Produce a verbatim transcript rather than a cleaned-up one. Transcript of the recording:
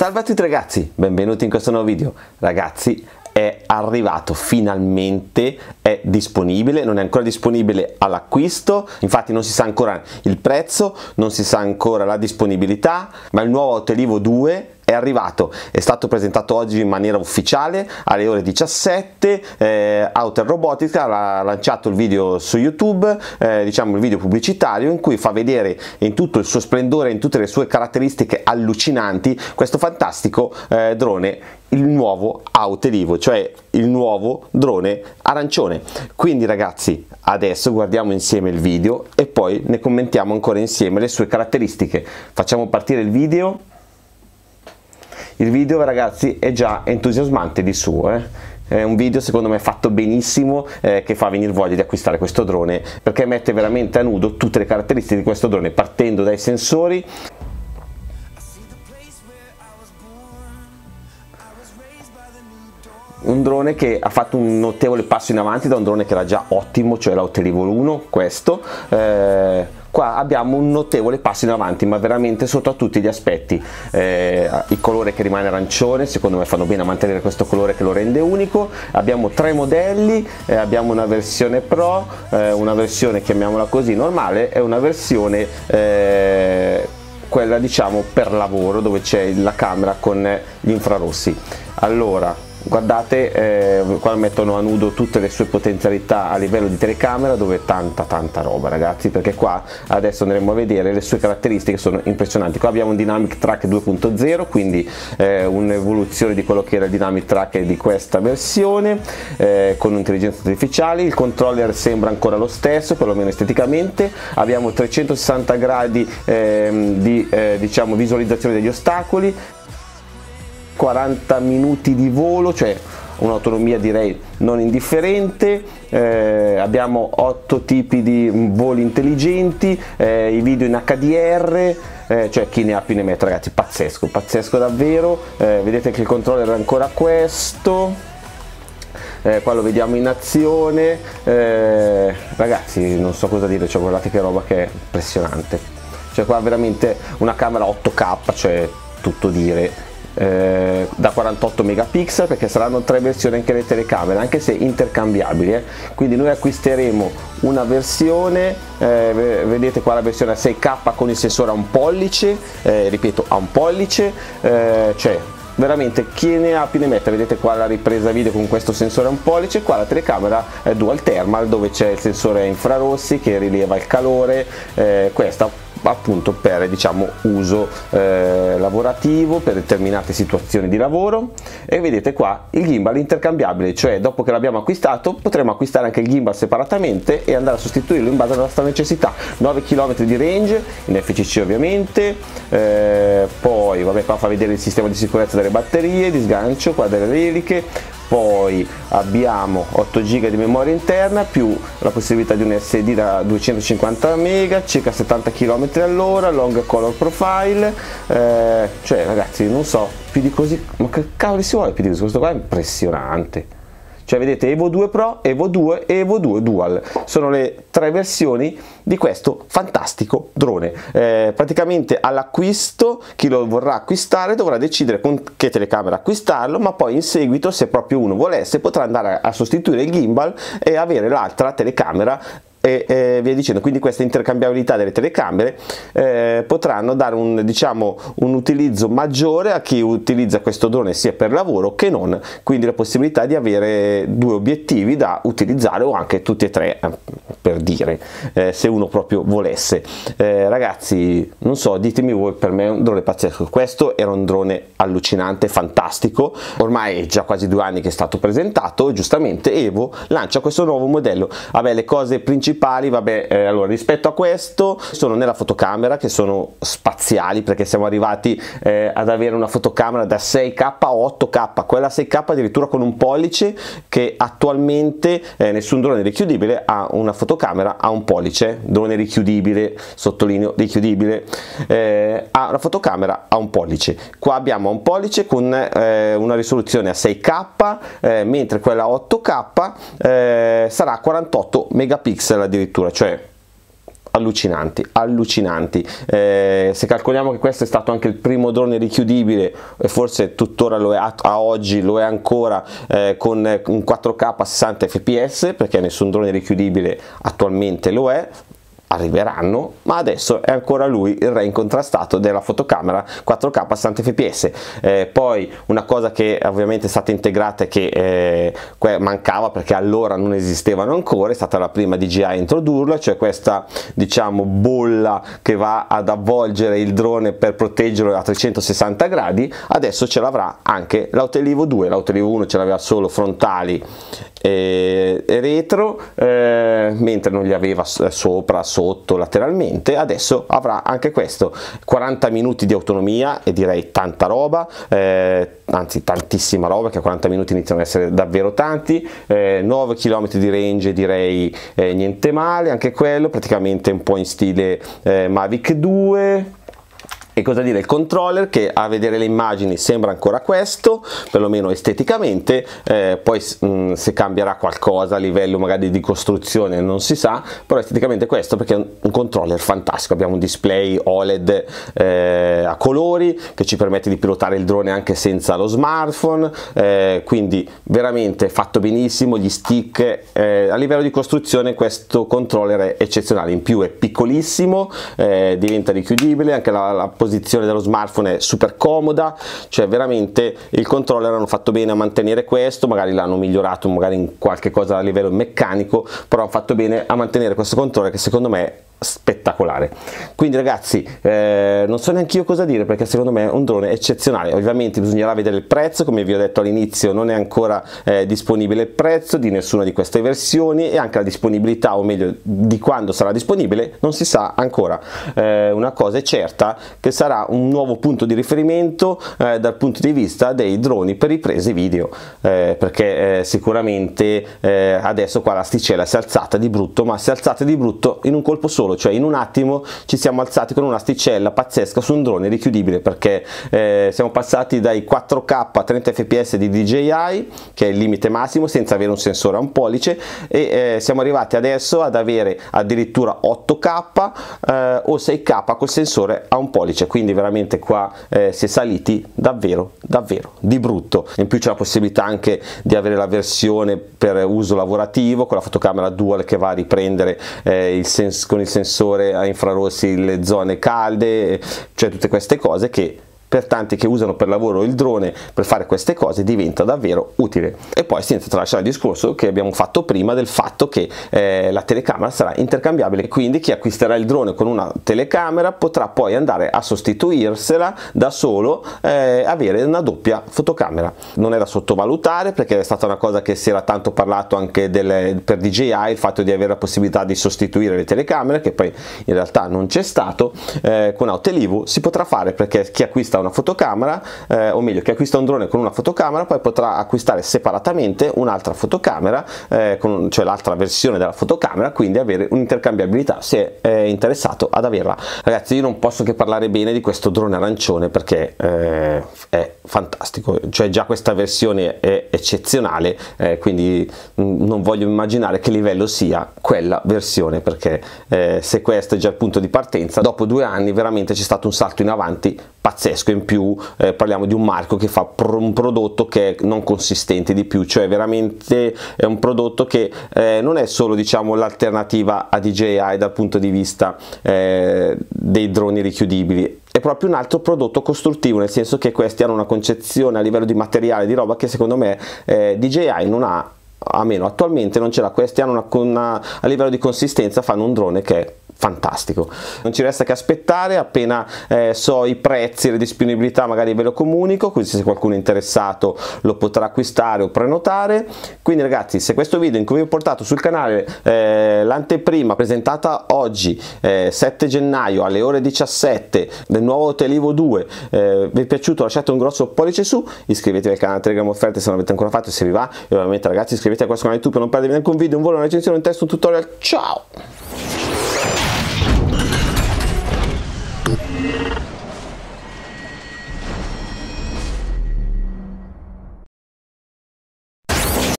Salve a tutti ragazzi, benvenuti in questo nuovo video. Ragazzi, è arrivato finalmente, è disponibile, non è ancora disponibile all'acquisto, infatti non si sa ancora il prezzo, non si sa ancora la disponibilità, ma il nuovo Autel Evo due è arrivato, è stato presentato oggi in maniera ufficiale alle ore diciassette. eh, Autel Robotics ha lanciato il video su YouTube, eh, diciamo il video pubblicitario in cui fa vedere in tutto il suo splendore, in tutte le sue caratteristiche allucinanti, questo fantastico eh, drone, il nuovo Autel Evo, cioè il nuovo drone arancione. Quindi ragazzi, adesso guardiamo insieme il video e poi ne commentiamo ancora insieme le sue caratteristiche. Facciamo partire il video. Il video ragazzi è già entusiasmante di suo, eh? È un video secondo me fatto benissimo, eh, che fa venire voglia di acquistare questo drone, perché mette veramente a nudo tutte le caratteristiche di questo drone, partendo dai sensori, un drone che ha fatto un notevole passo in avanti da un drone che era già ottimo, cioè l'Autel Evo uno, questo. Eh, qua abbiamo un notevole passo in avanti, ma veramente sotto a tutti gli aspetti. Eh, il colore che rimane arancione, secondo me fanno bene a mantenere questo colore che lo rende unico. Abbiamo tre modelli, eh, abbiamo una versione pro, eh, una versione chiamiamola così normale e una versione eh, quella diciamo per lavoro, dove c'è la camera con gli infrarossi. Allora guardate, eh, qua mettono a nudo tutte le sue potenzialità a livello di telecamera, dove tanta tanta roba ragazzi, perché qua adesso andremo a vedere le sue caratteristiche, sono impressionanti. Qua abbiamo un Dynamic Track due punto zero, quindi eh, un'evoluzione di quello che era il Dynamic Track di questa versione, eh, con intelligenza artificiale. Il controller sembra ancora lo stesso, perlomeno esteticamente. Abbiamo trecentosessanta gradi eh, di eh, diciamo visualizzazione degli ostacoli, quaranta minuti di volo, cioè un'autonomia direi non indifferente. Eh, abbiamo otto tipi di voli intelligenti, eh, i video in H D R, eh, cioè chi ne ha più ne mette ragazzi, pazzesco, pazzesco davvero. Eh, vedete che il controller è ancora questo. Eh, qua lo vediamo in azione, eh, ragazzi non so cosa dire, cioè guardate che roba, che è impressionante, cioè qua veramente una camera otto K, cioè tutto dire. Eh, da quarantotto megapixel, perché saranno tre versioni anche le telecamere, anche se intercambiabili, eh. Quindi noi acquisteremo una versione, eh, vedete qua la versione a sei K con il sensore a un pollice, eh, ripeto a un pollice, eh, cioè veramente chi ne ha più ne mette. Vedete qua la ripresa video con questo sensore a un pollice, qua la telecamera è dual thermal, dove c'è il sensore a infrarossi che rileva il calore, eh, questa appunto per diciamo uso eh, lavorativo, per determinate situazioni di lavoro. E vedete qua il gimbal intercambiabile, cioè dopo che l'abbiamo acquistato potremo acquistare anche il gimbal separatamente e andare a sostituirlo in base alla nostra necessità. Nove chilometri di range in F C C ovviamente, eh, poi vabbè qua fa vedere il sistema di sicurezza delle batterie, di sgancio qua delle eliche. Poi abbiamo otto giga di memoria interna, più la possibilità di un S D da duecentocinquanta mega, circa settanta chilometri all'ora, long color profile, eh, cioè ragazzi non so più di così, ma che cavolo si vuole più di così, questo qua è impressionante. Cioè vedete Evo due Pro, Evo due e Evo due Dual, sono le tre versioni di questo fantastico drone. Eh, praticamente all'acquisto chi lo vorrà acquistare dovrà decidere con che telecamera acquistarlo, ma poi in seguito, se proprio uno volesse, potrà andare a sostituire il gimbal e avere l'altra telecamera e, e via dicendo. Quindi questa intercambiabilità delle telecamere eh, potranno dare un, diciamo, un utilizzo maggiore a chi utilizza questo drone sia per lavoro che non, quindi la possibilità di avere due obiettivi da utilizzare, o anche tutti e tre per dire, eh, se uno proprio volesse. Eh, ragazzi non so, ditemi voi, per me è un drone pazzesco, questo era un drone allucinante, fantastico. Ormai è già quasi due anni che è stato presentato, giustamente Evo lancia questo nuovo modello. Vabbè, le cose principali Vabbè, eh, allora rispetto a questo sono nella fotocamera, che sono spaziali, perché siamo arrivati eh, ad avere una fotocamera da sei K a otto K, quella sei K addirittura con un pollice, che attualmente eh, nessun drone richiudibile ha una fotocamera a un pollice. Drone richiudibile, sottolineo richiudibile, eh, ha una fotocamera a un pollice. Qua abbiamo un pollice con eh, una risoluzione a sei K, eh, mentre quella otto K eh, sarà quarantotto megapixel addirittura, cioè allucinanti, allucinanti. Eh, se calcoliamo che questo è stato anche il primo drone richiudibile, e forse tuttora lo è, a, a oggi lo è ancora, eh, con un quattro K a sessanta F P S, perché nessun drone richiudibile attualmente lo è. Arriveranno, ma adesso è ancora lui il re incontrastato della fotocamera quattro K a sessanta F P S. Eh, poi una cosa che ovviamente è stata integrata e che eh, mancava perché allora non esistevano ancora, è stata la prima D J I a introdurla, cioè questa, diciamo, bolla che va ad avvolgere il drone per proteggerlo a trecentosessanta gradi. Adesso ce l'avrà anche l'Autel Evo due. L'Autel Evo uno ce l'aveva solo frontali e retro, eh, mentre non li aveva sopra, sotto, lateralmente. Adesso avrà anche questo. Quaranta minuti di autonomia, e direi tanta roba, eh, anzi tantissima roba, perché quaranta minuti iniziano ad essere davvero tanti. eh, nove chilometri di range, direi eh, niente male anche quello, praticamente un po' in stile eh, Mavic due. E cosa dire, il controller, che a vedere le immagini sembra ancora questo, perlomeno esteticamente. eh, poi mh, se cambierà qualcosa a livello magari di costruzione non si sa, però esteticamente questo, perché è un, un controller fantastico. Abbiamo un display O L E D eh, a colori che ci permette di pilotare il drone anche senza lo smartphone, eh, quindi veramente fatto benissimo. Gli stick, eh, a livello di costruzione questo controller è eccezionale, in più è piccolissimo, eh, diventa richiudibile, anche la, la posizione dello smartphone è super comoda, cioè veramente il controller hanno fatto bene a mantenere questo. Magari l'hanno migliorato magari in qualche cosa a livello meccanico, però hanno fatto bene a mantenere questo controller, che secondo me è spettacolare. Quindi ragazzi, eh, non so neanche io cosa dire, perché secondo me è un drone eccezionale. Ovviamente bisognerà vedere il prezzo, come vi ho detto all'inizio non è ancora eh, disponibile il prezzo di nessuna di queste versioni, e anche la disponibilità, o meglio di quando sarà disponibile, non si sa ancora. eh, una cosa è certa, che sarà un nuovo punto di riferimento eh, dal punto di vista dei droni per riprese video, eh, perché eh, sicuramente eh, adesso qua l'asticella si è alzata di brutto, ma si è alzata di brutto in un colpo solo, cioè in un attimo ci siamo alzati con un'asticella pazzesca su un drone richiudibile, perché eh, siamo passati dai quattro K a trenta F P S di D J I, che è il limite massimo senza avere un sensore a un pollice, e eh, siamo arrivati adesso ad avere addirittura otto K eh, o sei K col sensore a un pollice. Quindi veramente qua eh, si è saliti davvero davvero di brutto. In più c'è la possibilità anche di avere la versione per uso lavorativo con la fotocamera dual, che va a riprendere eh, il sens- con il sensore sensore a infrarossi le zone calde, cioè tutte queste cose che per tanti che usano per lavoro il drone per fare queste cose diventa davvero utile. E poi senza tralasciare il discorso che abbiamo fatto prima del fatto che eh, la telecamera sarà intercambiabile, quindi chi acquisterà il drone con una telecamera potrà poi andare a sostituirsela da solo, eh, avere una doppia fotocamera. Non è da sottovalutare, perché è stata una cosa che si era tanto parlato anche delle, per D J I, il fatto di avere la possibilità di sostituire le telecamere, che poi in realtà non c'è stato. eh, con Autel Evo si potrà fare, perché chi acquista una fotocamera, eh, o meglio che acquista un drone con una fotocamera, poi potrà acquistare separatamente un'altra fotocamera, eh, con, cioè l'altra versione della fotocamera, quindi avere un'intercambiabilità se è interessato ad averla. Ragazzi, io non posso che parlare bene di questo drone arancione, perché eh, è fantastico, cioè già questa versione è eccezionale, eh, quindi mh, non voglio immaginare che livello sia quella versione, perché eh, se questo è già il punto di partenza, dopo due anni veramente c'è stato un salto in avanti pazzesco. In più eh, parliamo di un marchio che fa pro un prodotto che è non consistente di più, cioè veramente è un prodotto che eh, non è solo, diciamo, l'alternativa a D J I dal punto di vista eh, dei droni richiudibili, è proprio un altro prodotto costruttivo, nel senso che questi hanno una concezione a livello di materiale, di roba, che secondo me eh, D J I non ha, a meno attualmente non ce l'ha. Questi hanno una, una, a livello di consistenza fanno un drone che è fantastico. Non ci resta che aspettare, appena eh, so i prezzi e le disponibilità magari ve lo comunico, così se qualcuno è interessato lo potrà acquistare o prenotare. Quindi ragazzi, se questo video in cui vi ho portato sul canale eh, l'anteprima presentata oggi eh, sette gennaio alle ore diciassette del nuovo Autel Evo due eh, vi è piaciuto, lasciate un grosso pollice su, iscrivetevi al canale Telegram offerte se non l'avete ancora fatto, se vi va, e ovviamente ragazzi iscrivetevi a questo canale YouTube per non perdervi alcun video, un volo, una recensione, un testo, un tutorial. Ciao!